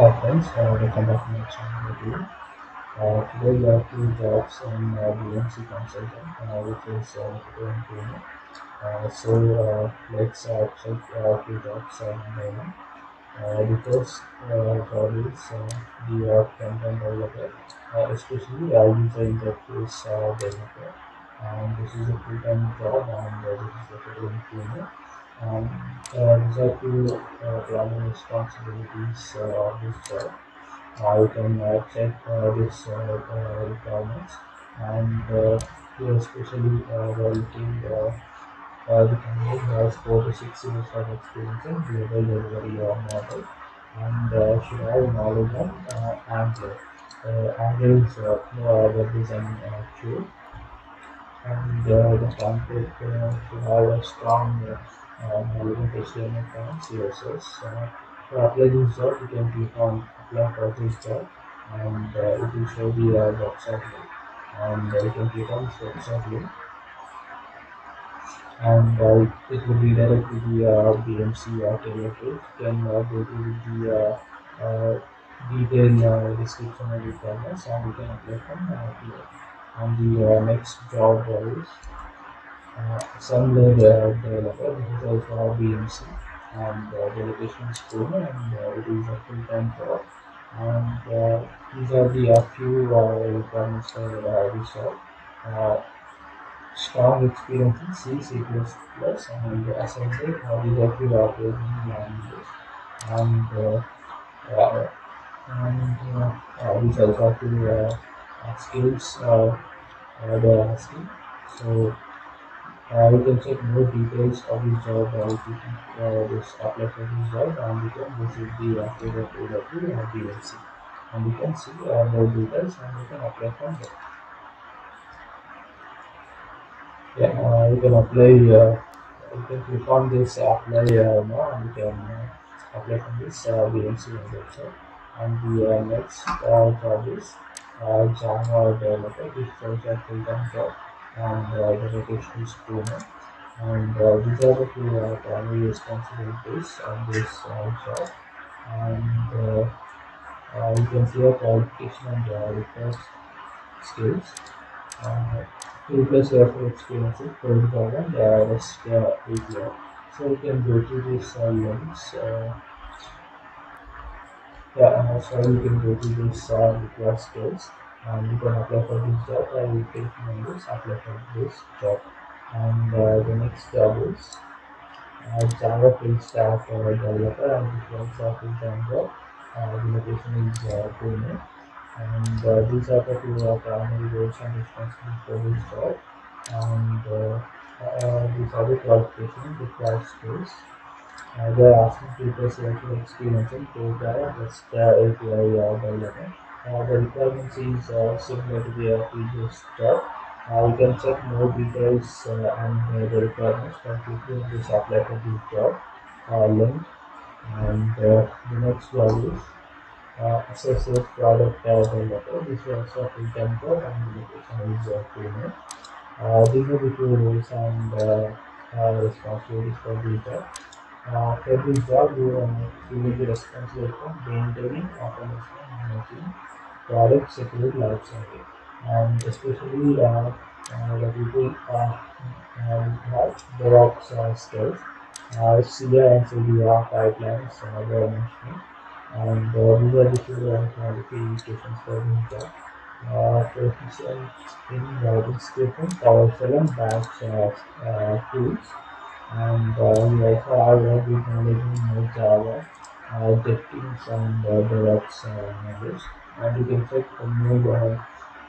Hi friends, welcome back to my channel again. Today we have two jobs in BMC consultant, which is in Pune. So let's check two jobs in Pune. The first job is the front-end developer, especially user interface developer. This is a full-time job and this is located in Pune. These are two primary responsibilities of this job. You can check this requirements, and here especially looking the company has 4 to 6 years of experience in global delivery model, and should have knowledge on Angular. Angular is web design tool, and the candidate should have a strong relevant HTML and CSS. To apply this job, you can click on apply for this job, and it will show the website link, and you can click on this website link, and it will redirect to the BMC career page. You can go to the detailed description and requirements, and you can apply from here. And the next job is Angular developer. This is also our BMC, and the location is Pune, and it is a full-time job. And these are the few requirements for this job. Strong experience in C, C++, and as I said, directly operating languages. And these also have two skills they are asking. So you can check more details of this job by clicking this apply for this job, and you can visit the career page of the BMC, and you can see more details, and you can apply from there. Yeah, you can apply. You can click on this apply now, and you can apply from this BMC website. And the next job is Java developer. This is also a full-time job, and the location is Pune, and these are the two primary responsibilities of this job. And you can see a qualification and required skills. 2+ years of experience in protocol and REST API. So you can go to this links. So you can go to this required skills, and you can apply for this job. I will click on this apply for this job, and the next job is Java full stack developer, and this is also a full-time job. The location is Pune, and these are the two primary roles and responsibilities for this job. And these are the qualifications, required skills. They are asking people to experience in program REST API development. The requirements is similar to the previous job. You can check more details and the requirements by clicking this apply for this job link. And the next job is associate product developer. This is also a full-time job, and the location is Pune. These are the two roles and responsibilities for this job. For this job, you will be responsible for maintaining, automation, and managing product security lifecycle. And especially the people have DevOps skills, CI and CD pipelines, they are mentioning. And these are the two qualifications for this job. Proficiency in scripting, PowerShell, and batch tools. And we also are working with more Java, DevTools, and DevOps knowledge. And you can check more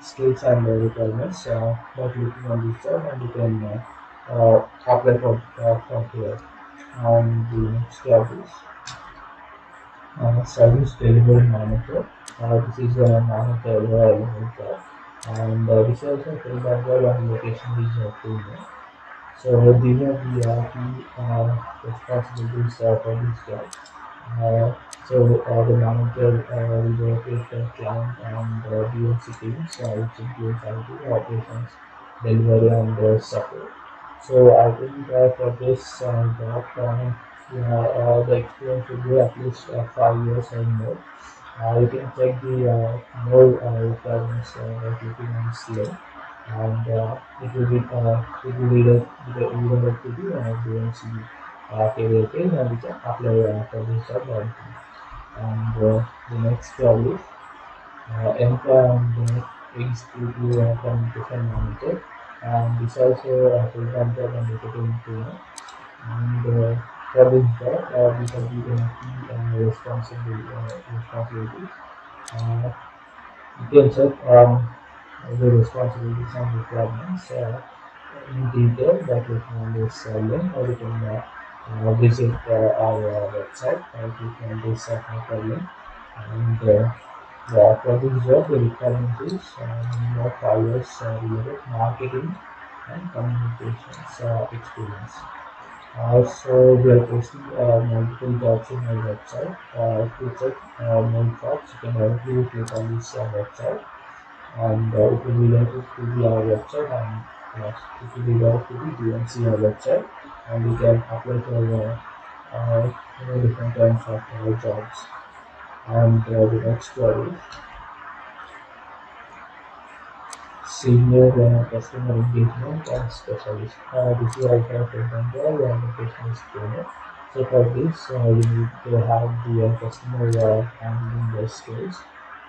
skills and requirements by clicking on this job, and you can apply from here. And the next job is service delivery manager. This is a manager job, and this is also a full-time job, and location is Pune. So these are the responsibilities for this job. So the manager will work with the client and BMC teams, which includes IT, operations, delivery, and support. So I think for this job, the experience should be at least 5 years or more. You can check the more requirements of requirements here, and if you read up to the BMC career page, we can apply for this job. And the next job is employee and executive communication monitor, and this also full-time job and located in Pune. And for this job, these are the responsibilities. You can check the responsibilities and requirements in detail that you find this link, or you can visit our website and you can do link. And for this job, the requirement is more 5 years related marketing and communications experience. Also, we are posting multiple jobs in our website. To check more jobs, you can directly click on this website, and it will be related to the website, and it will be related to the BMC website, and we can apply for different kinds of jobs. And the next one is senior customer engagement and specialist. This is also a full-time job and location is Pune. So for this, you need to have the customer handling their skills,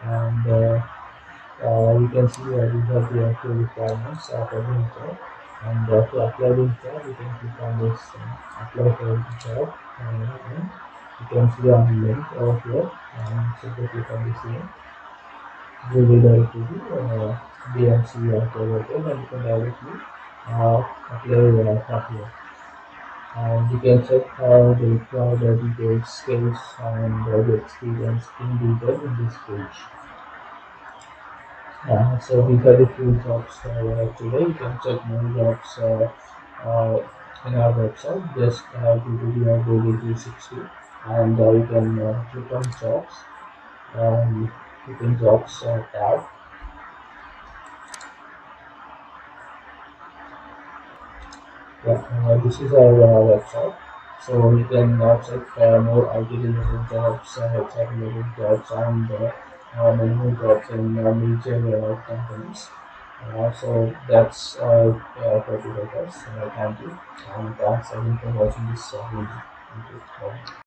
and you can see these are the actual requirements for this job. And to apply this job, you can click on this apply for this job, and you can see on the link over here, and simply click on this link. We will direct to the BMC provider, and you can directly apply for here. You can check how the required details, skills, and the experience in detail in this page. So these are the few jobs today. You can check more jobs in our website. Just Google your Google 360, and you can click on jobs. You can jobs tab. This is our website, so you can check more IT-related jobs, HR-related jobs, and many more jobs in major companies. So that's for today, guys. Thank you, and thanks again for watching this video. Thank you.